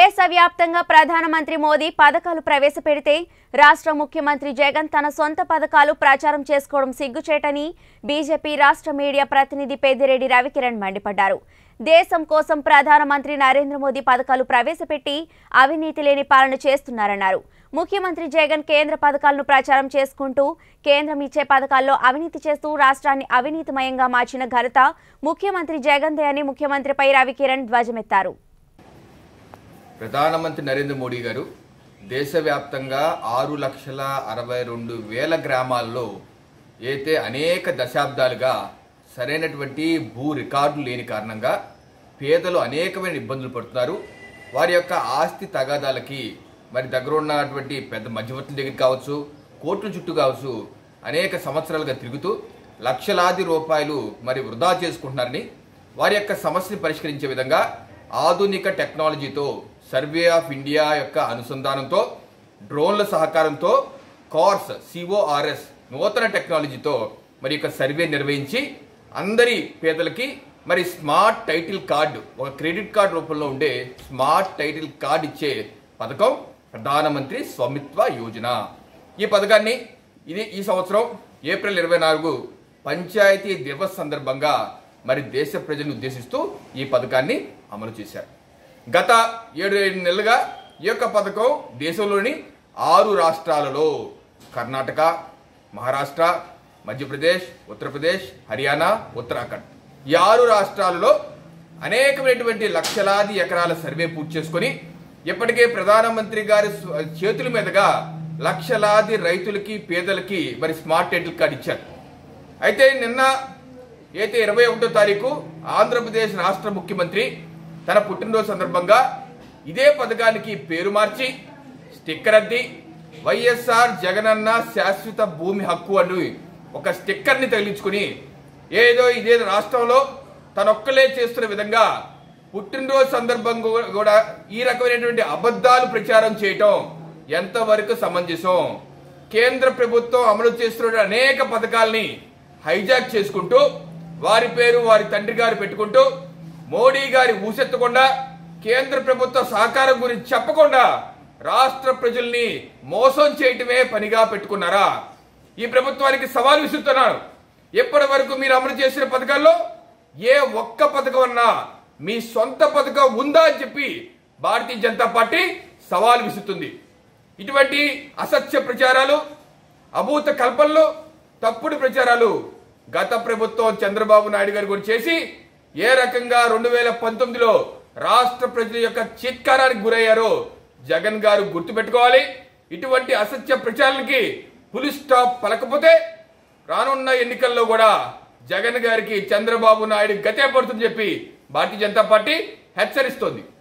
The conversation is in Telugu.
దేశవ్యాప్తంగా ప్రధానమంత్రి మోదీ పథకాలు ప్రవేశపెడితే రాష్ట్ర ముఖ్యమంత్రి జగన్ తన సొంత పథకాలు ప్రచారం చేసుకోవడం సిగ్గుచేటని బీజేపీ రాష్ట్ర మీడియా ప్రతినిధి పెద్దిరెడ్డి రవికిరణ్ మండిపడ్డారు. దేశం కోసం ప్రధానమంత్రి నరేంద్ర మోదీ పథకాలు ప్రవేశపెట్టి అవినీతి లేని పాలన చేస్తున్నారన్నారు. ముఖ్యమంత్రి జగన్ కేంద్ర పథకాలను ప్రచారం చేసుకుంటూ కేంద్రం ఇచ్చే పథకాల్లో అవినీతి చేస్తూ రాష్ట్రాన్ని అవినీతిమయంగా మార్చిన ఘనత ముఖ్యమంత్రి జగన్ దే అని ముఖ్యమంత్రిపై రవికిరణ్ ధ్వజమెత్తారు. ప్రధానమంత్రి నరేంద్ర మోడీ గారు దేశవ్యాప్తంగా 6,62,000 గ్రామాల్లో అయితే అనేక దశాబ్దాలుగా సరైనటువంటి భూ రికార్డులు లేని కారణంగా పేదలు అనేకమైన ఇబ్బందులు పడుతున్నారు. వారి యొక్క ఆస్తి తగాదాలకి మరి దగ్గర ఉన్నటువంటి పెద్ద మధ్యవర్తుల దగ్గర కావచ్చు, కోర్టుల చుట్టూ కావచ్చు, అనేక సంవత్సరాలుగా తిరుగుతూ లక్షలాది రూపాయలు మరి వృధా చేసుకుంటున్నారని, వారి యొక్క సమస్యను పరిష్కరించే విధంగా ఆధునిక టెక్నాలజీతో సర్వే ఆఫ్ ఇండియా యొక్క అనుసంధానంతో, డ్రోన్ల సహకారంతో, CORS నూతన టెక్నాలజీతో మరి యొక్క సర్వే నిర్వహించి అందరి పేదలకి మరి స్మార్ట్ టైటిల్ కార్డు, ఒక క్రెడిట్ కార్డు రూపంలో ఉండే స్మార్ట్ టైటిల్ కార్డు ఇచ్చే పథకం ప్రధానమంత్రి స్వామిత్వ యోజన. ఈ పథకాన్ని ఈ సంవత్సరం ఏప్రిల్ 24 పంచాయతీ దివస్ సందర్భంగా మరి దేశ ప్రజలను ఉద్దేశిస్తూ ఈ పథకాన్ని అమలు చేశారు. గత 7-8 నెలలుగా ఈ యొక్క పథకం దేశంలోని 6 రాష్ట్రాలలో కర్ణాటక, మహారాష్ట్ర, మధ్యప్రదేశ్, ఉత్తరప్రదేశ్, హర్యానా, ఉత్తరాఖండ్ ఈ 6 రాష్ట్రాలలో అనేకమైనటువంటి లక్షలాది ఎకరాల సర్వే పూర్తి చేసుకొని ఇప్పటికే ప్రధానమంత్రి గారి చేతుల మీదుగా లక్షలాది రైతులకి, పేదలకి మరి స్మార్ట్ టైటిల్ కార్డు ఇచ్చారు. అయితే నిన్న అయితే 21వ తారీఖు ఆంధ్రప్రదేశ్ రాష్ట్ర ముఖ్యమంత్రి తన పుట్టినరోజు సందర్భంగా ఇదే పథకానికి పేరు మార్చి స్టిక్కర్ అద్ది వైఎస్ఆర్ జగనన్న శాశ్వత భూమి హక్కు అని ఒక స్టిక్కర్ని తగిలించుకుని ఏదో ఇదే రాష్ట్రంలో తనొక్కలే చేస్తున్న విధంగా పుట్టినరోజు సందర్భంగా కూడా ఈ రకమైనటువంటి అబద్ధాలు ప్రచారం చేయటం ఎంతవరకు సమంజసం? కేంద్ర ప్రభుత్వం అమలు చేస్తున్న అనేక పథకాలని హైజాక్ చేసుకుంటూ వారి పేరు వారి తండ్రి గారు పెట్టుకుంటూ మోడీ గారి ఊసెత్తకుండా, కేంద్ర ప్రభుత్వ సహకారం గురించి చెప్పకుండా రాష్ట్ర ప్రజల్ని మోసం చేయటమే పనిగా పెట్టుకున్నారా? ఈ ప్రభుత్వానికి సవాల్ విసురుతున్నాను. ఎప్పటి వరకు మీరు అమలు చేసిన పథకాల్లో ఏ ఒక్క పథకం అన్నా మీ సొంత పథకం ఉందా అని చెప్పి భారతీయ జనతా పార్టీ సవాల్ విసురుతుంది. ఇటువంటి అసత్య ప్రచారాలు, అభూత కల్పనలు, తప్పుడు ప్రచారాలు గత ప్రభుత్వం చంద్రబాబు నాయుడు గారు కూడా చేసి ఏ రకంగా 2019లో రాష్ట్ర ప్రజల యొక్క చిత్కారానికి గురయ్యారో జగన్ గారు గుర్తుపెట్టుకోవాలి. ఇటువంటి అసత్య ప్రచారానికి ఫుల్ స్టాప్ పలకపోతే రానున్న ఎన్నికల్లో కూడా జగన్ గారికి, చంద్రబాబు నాయుడు గతే పడుతుందని చెప్పి భారతీయ జనతా పార్టీ హెచ్చరిస్తోంది.